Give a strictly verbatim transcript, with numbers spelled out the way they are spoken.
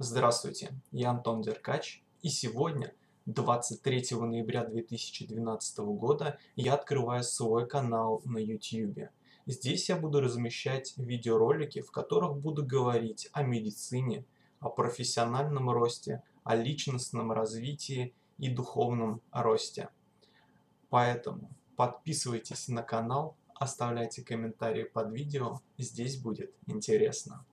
Здравствуйте, я Антон Деркач, и сегодня, двадцать третьего ноября две тысячи двенадцатого года, я открываю свой канал на YouTube. Здесь я буду размещать видеоролики, в которых буду говорить о медицине, о профессиональном росте, о личностном развитии и духовном росте. Поэтому подписывайтесь на канал, оставляйте комментарии под видео, здесь будет интересно.